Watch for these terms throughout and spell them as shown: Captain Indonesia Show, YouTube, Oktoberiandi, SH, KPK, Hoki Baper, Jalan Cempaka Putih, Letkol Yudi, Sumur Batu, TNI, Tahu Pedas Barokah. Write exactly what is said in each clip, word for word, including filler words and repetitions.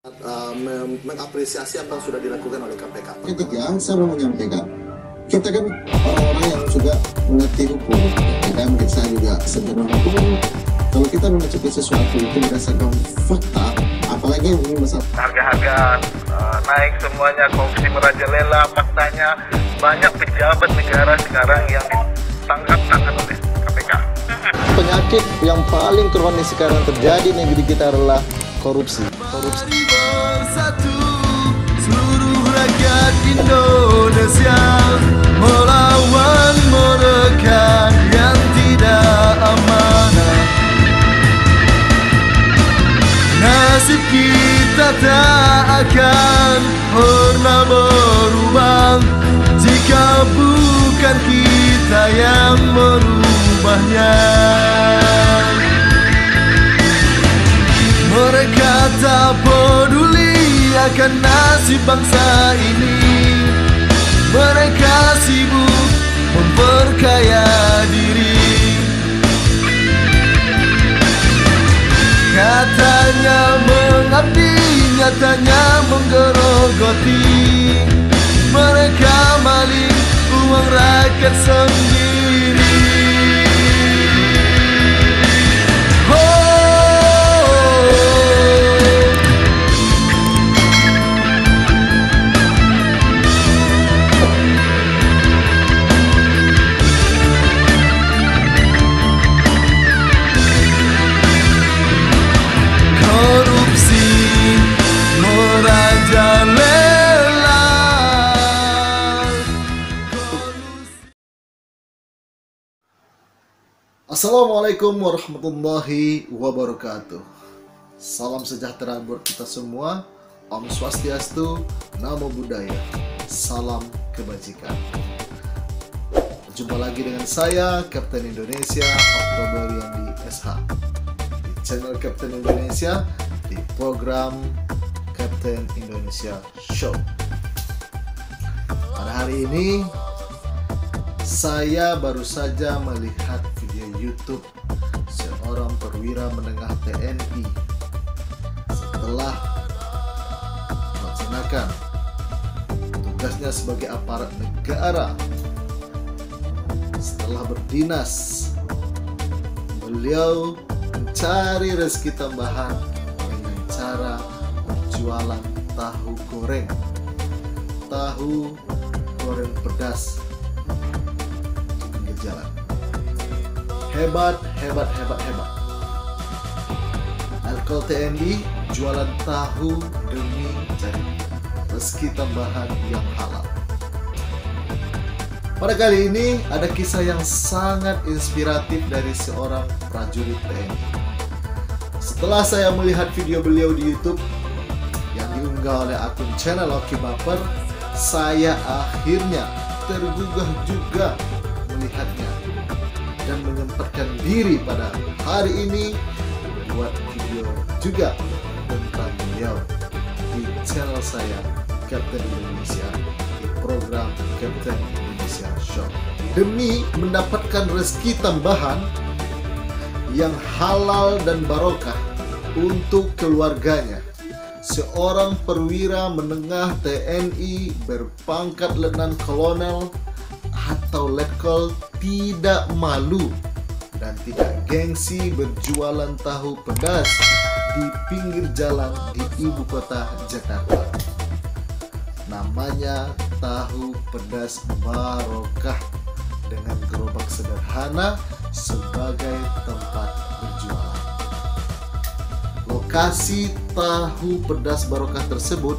Uh, mengapresiasi apa yang sudah dilakukan oleh K P K. Ketiga, saya mau menyampaikan, kita kan orang-orang yang juga mengerti hukum, kita meriksa juga secara hukum. Kalau kita mengecupi sesuatu itu berdasarkan fakta, apalagi yang ini masalah harga-harga uh, naik semuanya, korupsi merajalela, faktanya banyak pejabat negara sekarang yang ditangkap tangan oleh K P K. Penyakit yang paling kronis sekarang terjadi di negeri kita adalah korupsi. Korupsi. Bersatu seluruh rakyat Indonesia melawan mereka yang tidak amanah. Nasib kita tak akan pernah berubah jika bukan kita yang merubahnya. Mereka tak peduli akan nasib bangsa ini. Mereka sibuk memperkaya diri. Katanya mengabdi, nyatanya menggerogoti. Mereka maling uang rakyat sendiri. Assalamualaikum warahmatullahi wabarakatuh. Salam sejahtera buat kita semua. Om Swastiastu, Namo Buddhaya. Salam kebajikan. Jumpa lagi dengan saya, Captain Indonesia Oktober yang di S H, di channel Captain Indonesia, di program Captain Indonesia Show. Pada hari ini saya baru saja melihat video YouTube seorang perwira menengah T N I setelah melaksanakan tugasnya sebagai aparat negara. Setelah berdinas, beliau mencari rezeki tambahan dengan cara berjualan tahu goreng, tahu goreng pedas jalan. Hebat, hebat, hebat, hebat. Letkol T N I jualan tahu demi cari rezeki tambahan yang halal. Pada kali ini ada kisah yang sangat inspiratif dari seorang prajurit T N I. Setelah saya melihat video beliau di YouTube yang diunggah oleh akun channel Hoki Baper, saya akhirnya tergugah juga melihatnya dan menyempatkan diri pada hari ini membuat video juga tentang beliau di channel saya Captain Indonesia, di program Captain Indonesia Show, demi mendapatkan rezeki tambahan yang halal dan barokah untuk keluarganya. Seorang perwira menengah T N I berpangkat letnan kolonel atau letkol tidak malu dan tidak gengsi berjualan tahu pedas di pinggir jalan di ibu kota Jakarta. Namanya Tahu Pedas Barokah, dengan gerobak sederhana sebagai tempat berjualan. Lokasi Tahu Pedas Barokah tersebut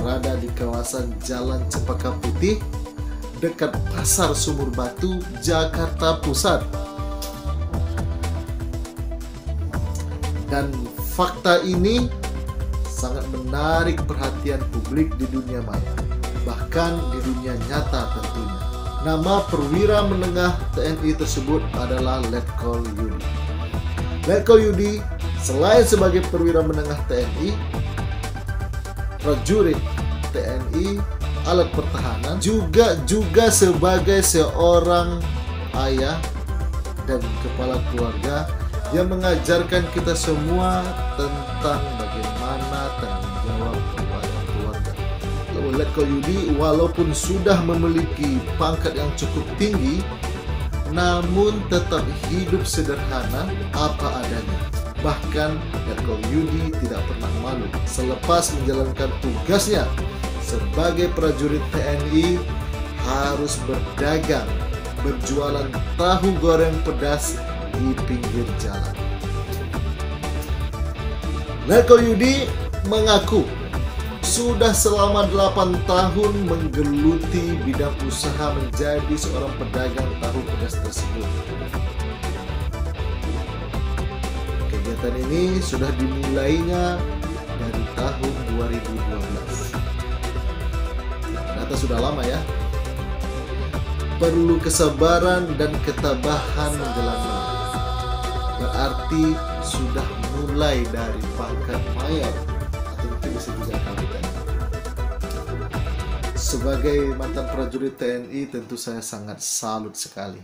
berada di kawasan Jalan Cempaka Putih, dekat pasar Sumur Batu, Jakarta Pusat. Dan fakta ini sangat menarik perhatian publik di dunia maya, bahkan di dunia nyata tentunya. Nama perwira menengah T N I tersebut adalah Letkol Yudi. Letkol Yudi selain sebagai perwira menengah T N I, prajurit T N I alat pertahanan, juga juga sebagai seorang ayah dan kepala keluarga yang mengajarkan kita semua tentang bagaimana Letkol Yudi walaupun sudah memiliki pangkat yang cukup tinggi, namun tetap hidup sederhana apa adanya. Bahkan Letkol Yudi tidak pernah malu selepas menjalankan tugasnya sebagai prajurit T N I harus berdagang, berjualan tahu goreng pedas di pinggir jalan. Letkol Yudi mengaku sudah selama delapan tahun menggeluti bidang usaha menjadi seorang pedagang tahu pedas tersebut. Kegiatan ini sudah dimulainya dari tahun dua ribu dua belas. Ternyata sudah lama ya. Perlu kesabaran dan ketabahan menjalani. Berarti sudah mulai dari pangkat mayor. Sebagai mantan prajurit T N I, tentu saya sangat salut sekali.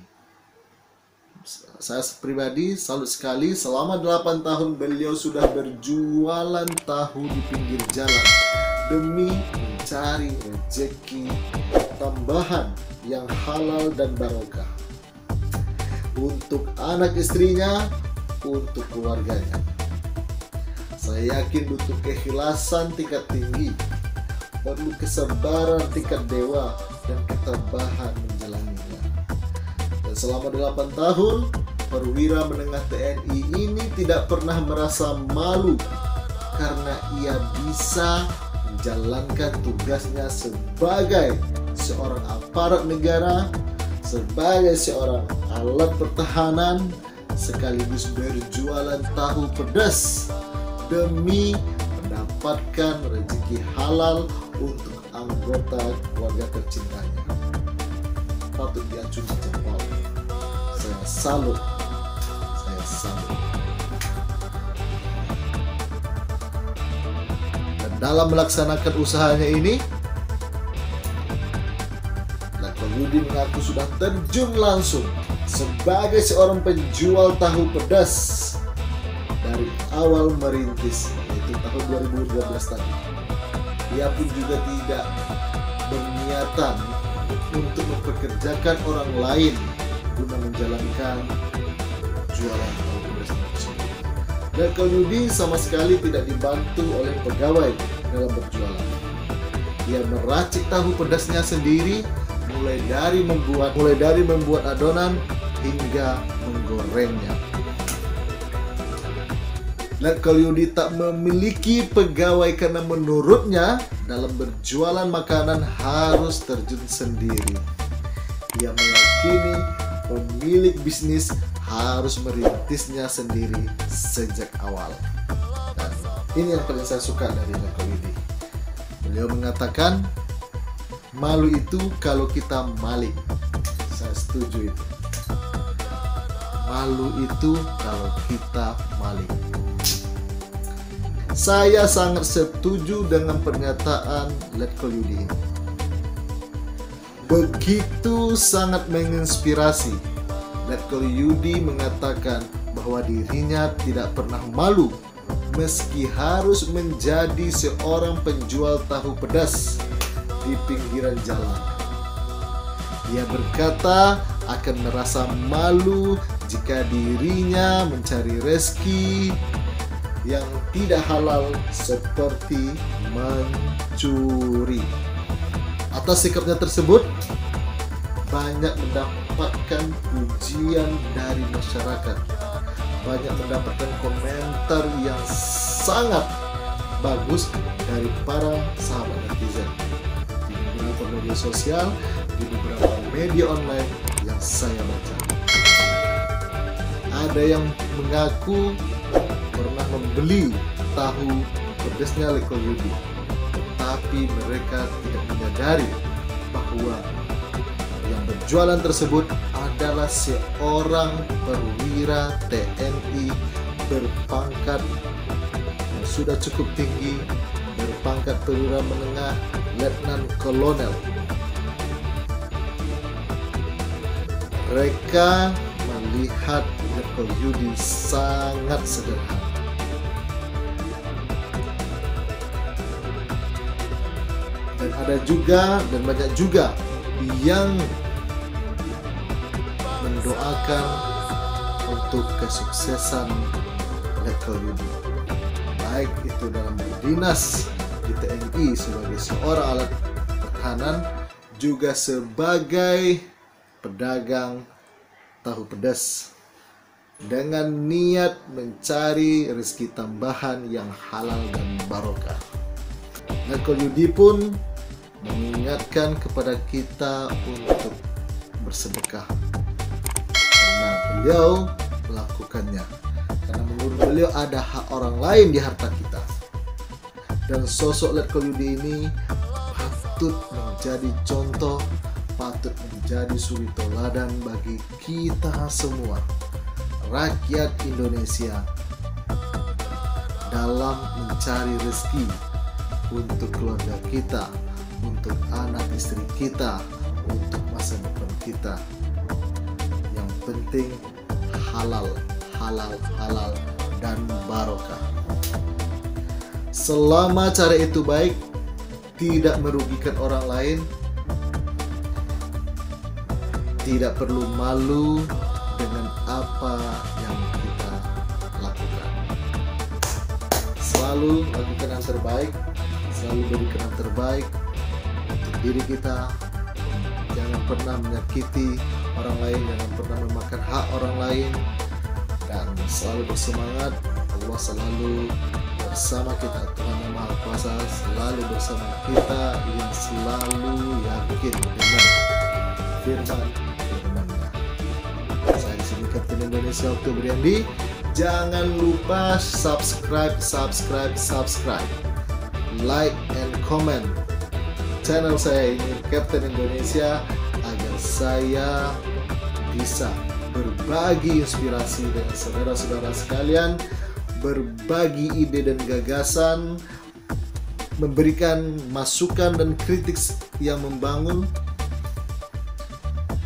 Saya pribadi salut sekali, selama delapan tahun beliau sudah berjualan tahu di pinggir jalan demi mencari rezeki tambahan yang halal dan barokah untuk anak istrinya, untuk keluarganya. Saya yakin butuh keikhlasan tingkat tinggi, perlu kesabaran tingkat dewa dan ketabahan menjalaninya. Dan selama delapan tahun, perwira menengah T N I ini tidak pernah merasa malu karena ia bisa menjalankan tugasnya sebagai seorang aparat negara, sebagai seorang alat pertahanan, sekaligus berjualan tahu pedas demi mendapatkan rezeki halal untuk anggota keluarga tercintanya. Patut diacungi jempol. Saya salut, saya salut. Dan dalam melaksanakan usahanya ini, Letkol Yudi mengaku sudah terjun langsung sebagai seorang penjual tahu pedas dari awal merintis, yaitu tahun dua ribu dua belas tadi. Ia pun juga tidak berniatan untuk mempekerjakan orang lain guna menjalankan jualan tahu pedas tersebut. Letkol Yudi sama sekali tidak dibantu oleh pegawai dalam berjualan. Ia meracik tahu pedasnya sendiri, mulai dari membuat mulai dari membuat adonan hingga menggorengnya. Letkol Yudi tak memiliki pegawai karena menurutnya dalam berjualan makanan harus terjun sendiri. Ia meyakini pemilik bisnis harus merintisnya sendiri sejak awal. Dan ini yang paling saya suka dari Letkol Yudi. Beliau mengatakan, malu itu kalau kita maling. Saya setuju itu. Malu itu kalau kita maling. Saya sangat setuju dengan pernyataan Letkol Yudi ini. Begitu sangat menginspirasi, Letkol Yudi mengatakan bahwa dirinya tidak pernah malu meski harus menjadi seorang penjual tahu pedas di pinggiran jalan. Ia berkata akan merasa malu jika dirinya mencari rezeki yang tidak halal seperti mencuri. Atas sikapnya tersebut banyak mendapatkan pujian dari masyarakat, banyak mendapatkan komentar yang sangat bagus dari para sahabat netizen di beberapa media sosial, di beberapa media online yang saya baca. Ada yang mengaku pernah membeli tahu pedasnya Letkol Yudi, tetapi mereka tidak menyadari bahwa yang berjualan tersebut adalah seorang perwira T N I berpangkat yang sudah cukup tinggi, berpangkat perwira menengah letnan kolonel. Mereka melihat Letkol Yudi sangat sederhana. Dan ada juga dan banyak juga yang mendoakan untuk kesuksesan Letkol Yudi, baik itu dalam berdinas di T N I sebagai seorang alat pertahanan, juga sebagai pedagang tahu pedas dengan niat mencari rezeki tambahan yang halal dan barokah. Letkol Yudi pun mengingatkan kepada kita untuk bersedekah karena beliau melakukannya, karena menurut beliau ada hak orang lain di harta kita. Dan sosok Letkol Yudi ini patut menjadi contoh, patut menjadi suri toladan bagi kita semua rakyat Indonesia dalam mencari rezeki untuk keluarga kita, untuk anak istri kita, untuk masa depan kita. Yang penting halal, halal, halal, dan barokah. Selama cara itu baik, tidak merugikan orang lain, tidak perlu malu dengan apa yang kita lakukan. Selalu lakukan yang terbaik, selalu berikan yang terbaik untuk diri kita. Jangan pernah menyakiti orang lain, jangan pernah memakan hak orang lain, dan selalu bersemangat. Allah selalu bersama kita, Tuhan yang Maha Kuasa selalu bersama kita yang selalu yakin dengan firman. Captain Indonesia Show, jangan lupa subscribe, subscribe, subscribe, like and comment channel saya ini Captain Indonesia, agar saya bisa berbagi inspirasi dengan saudara-saudara sekalian, berbagi ide dan gagasan, memberikan masukan dan kritik yang membangun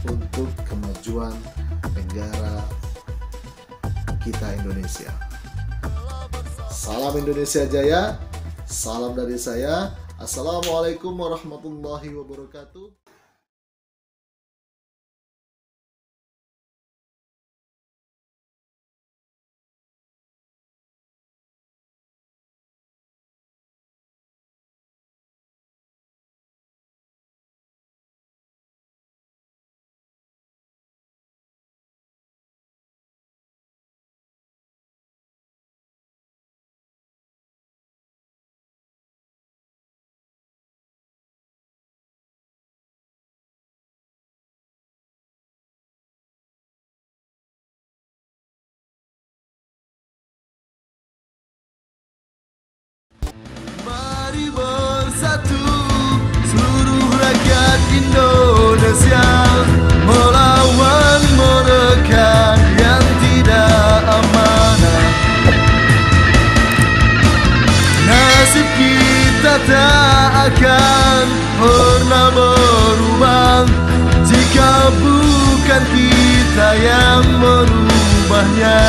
untuk kemajuan negara kita Indonesia. Salam Indonesia Jaya, salam dari saya. Assalamualaikum warahmatullahi wabarakatuh. Bersatu seluruh rakyat Indonesia melawan mereka yang tidak amanah. Nasib kita tak akan pernah berubah jika bukan kita yang merubahnya.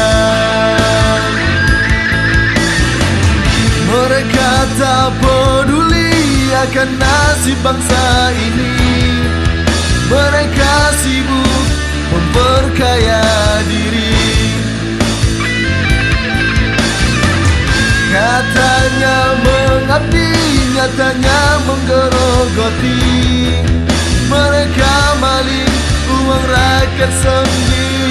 Mereka tak peduli akan nasib bangsa ini. Mereka sibuk memperkaya diri. Katanya mengabdi, nyatanya menggerogoti. Mereka maling uang rakyat sendiri.